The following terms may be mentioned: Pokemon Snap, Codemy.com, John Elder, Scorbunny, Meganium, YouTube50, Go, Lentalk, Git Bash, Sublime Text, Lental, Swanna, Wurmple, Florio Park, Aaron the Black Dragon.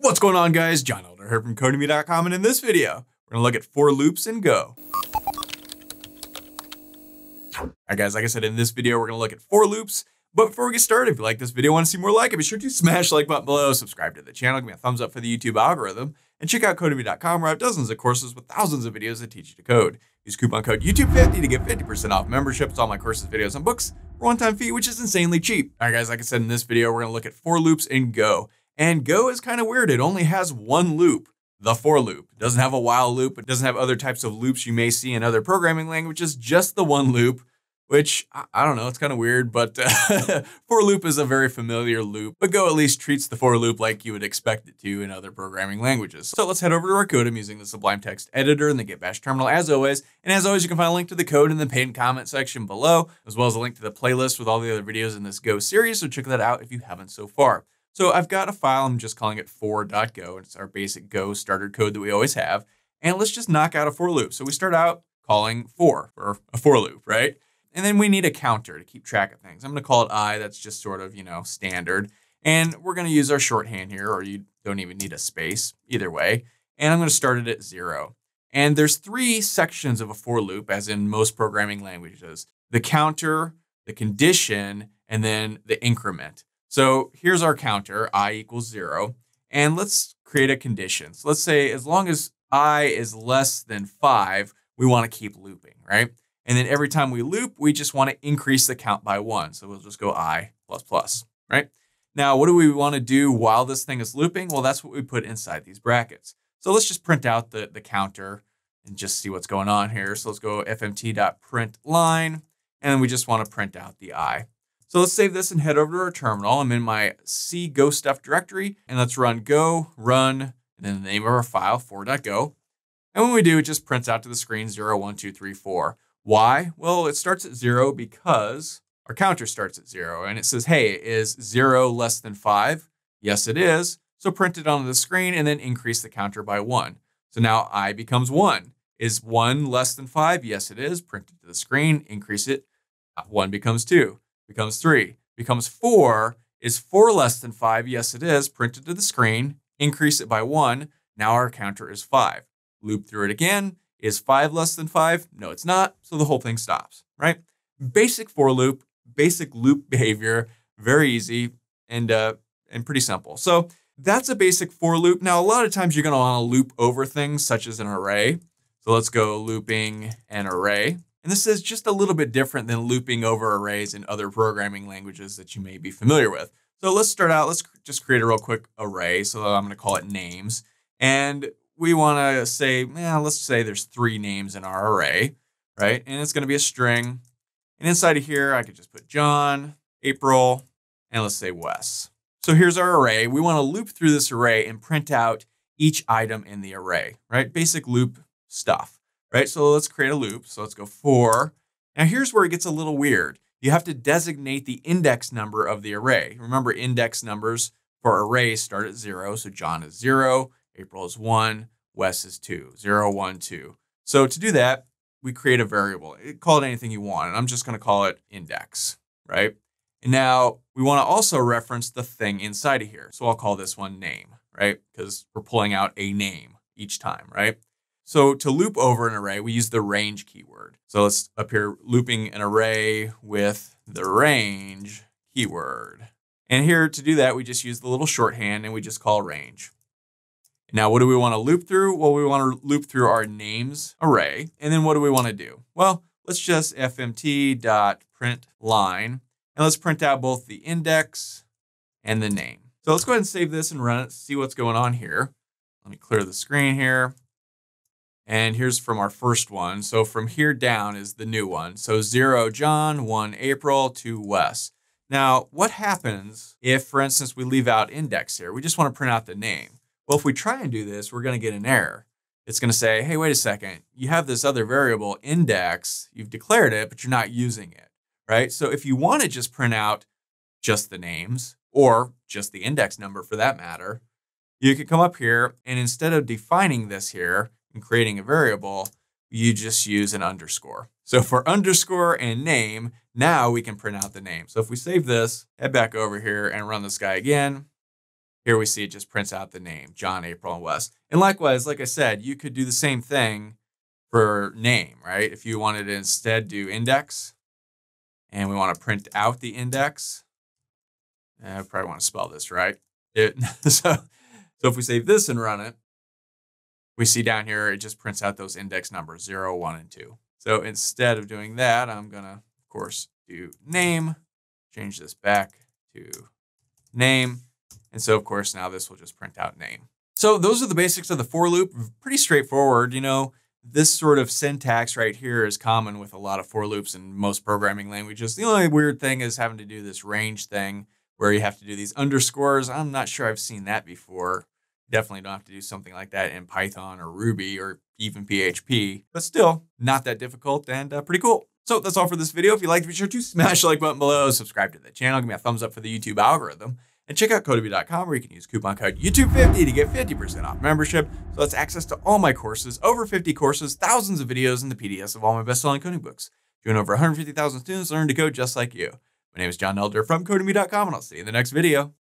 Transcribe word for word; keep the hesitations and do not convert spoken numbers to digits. What's going on, guys? John Elder here from Codemy dot com, and in this video, we're gonna look at for loops in Go. All right, guys, like I said, in this video, we're gonna look at for loops. But before we get started, if you like this video, want to see more like it, be sure to smash the like button below, subscribe to the channel, give me a thumbs up for the YouTube algorithm, and check out Codemy dot com, where I have dozens of courses with thousands of videos that teach you to code. Use coupon code YouTube fifty to get fifty percent off memberships, all my courses, videos, and books for one-time fee, which is insanely cheap. All right, guys, like I said, in this video, we're gonna look at for loops in Go. And Go is kind of weird. It only has one loop, the for loop. It doesn't have a while loop. It doesn't have other types of loops you may see in other programming languages, just the one loop, which I, I don't know, it's kind of weird, but uh, for loop is a very familiar loop, but Go at least treats the for loop like you would expect it to in other programming languages. So let's head over to our Codemy using the Sublime Text editor and the Git Bash terminal as always. And as always, you can find a link to the code in the pinned comment section below, as well as a link to the playlist with all the other videos in this Go series. So check that out if you haven't so far. So I've got a file, I'm just calling it for dot go. It's our basic Go starter code that we always have. And let's just knock out a for loop. So we start out calling for, for a for loop, right? And then we need a counter to keep track of things. I'm gonna call it I, that's just sort of, you know, standard. And we're gonna use our shorthand here, or you don't even need a space, either way. And I'm gonna start it at zero. And there's three sections of a for loop, as in most programming languages: the counter, the condition, and then the increment. So here's our counter, I equals zero, and let's create a condition. So let's say as long as I is less than five, we want to keep looping, right? And then every time we loop, we just want to increase the count by one. So we'll just go I plus plus, right? Now, what do we want to do while this thing is looping? Well, that's what we put inside these brackets. So let's just print out the, the counter and just see what's going on here. So let's go F M T dot print line, and we just want to print out the I. So let's save this and head over to our terminal. I'm in my C Go stuff directory, and let's run go run, and then the name of our file, for dot go. And when we do, it just prints out to the screen zero, one, two, three, four. Why? Well, it starts at zero because our counter starts at zero, and it says, hey, is zero less than five? Yes, it is. So print it onto the screen and then increase the counter by one. So now I becomes one. Is one less than five? Yes, it is. Print it to the screen, increase it. One becomes two. Becomes three, becomes four. Is four less than five? Yes, it is. Print it to the screen, increase it by one. Now our counter is five. Loop through it again. Is five less than five? No, it's not. So the whole thing stops, right? Basic for loop, basic loop behavior, very easy and, uh, and pretty simple. So that's a basic for loop. Now, a lot of times you're gonna wanna loop over things such as an array. So let's go looping an array. And this is just a little bit different than looping over arrays in other programming languages that you may be familiar with. So let's start out, let's just create a real quick array. So I'm gonna call it names. And we wanna say, eh, let's say there's three names in our array, right? And it's gonna be a string. And inside of here, I could just put John, April, and let's say Wes. So here's our array. We wanna loop through this array and print out each item in the array, right? Basic loop stuff. Right, so let's create a loop. So let's go for. Now here's where it gets a little weird. You have to designate the index number of the array. Remember, index numbers for arrays start at zero. So John is zero, April is one, Wes is two, zero, one, two. So to do that, we create a variable. Call it anything you want, and I'm just gonna call it index, right? And now we wanna also reference the thing inside of here. So I'll call this one name, right? Because we're pulling out a name each time, right? So to loop over an array, we use the range keyword. So let's up here, looping an array with the range keyword. And here to do that, we just use the little shorthand and we just call range. Now, what do we want to loop through? Well, we want to loop through our names array. And then what do we want to do? Well, let's just F M T dot print line, and let's print out both the index and the name. So let's go ahead and save this and run it, see what's going on here. Let me clear the screen here. And here's from our first one. So from here down is the new one. So zero John, one April, two Wes. Now, what happens if, for instance, we leave out index here? We just want to print out the name. Well, if we try and do this, we're going to get an error. It's going to say, hey, wait a second. You have this other variable index. You've declared it, but you're not using it, right? So if you want to just print out just the names or just the index number for that matter, you could come up here and instead of defining this here, and creating a variable, you just use an underscore. So for underscore and name, now we can print out the name. So if we save this, head back over here and run this guy again, Here we see it just prints out the name, John, April, and Wes. And likewise, like I said, you could do the same thing for name, right? If you wanted to instead do index, and we want to print out the index, I probably want to spell this right. It, so, so if we save this and run it, we see down here, it just prints out those index numbers, zero, one, and two. So instead of doing that, I'm going to, of course, do name, change this back to name. And so, of course, now this will just print out name. So those are the basics of the for loop. Pretty straightforward. You know, this sort of syntax right here is common with a lot of for loops in most programming languages. The only weird thing is having to do this range thing where you have to do these underscores. I'm not sure I've seen that before. Definitely don't have to do something like that in Python or Ruby or even P H P, but still not that difficult and uh, pretty cool. So that's all for this video. If you liked it, be sure to smash the like button below, subscribe to the channel, give me a thumbs up for the YouTube algorithm, and check out Codemy dot com where you can use coupon code YouTube fifty to get fifty percent off membership. So that's access to all my courses, over fifty courses, thousands of videos, and the P D Fs of all my best-selling coding books. Join over one hundred fifty thousand students learn to code just like you. My name is John Elder from Codemy dot com, and I'll see you in the next video.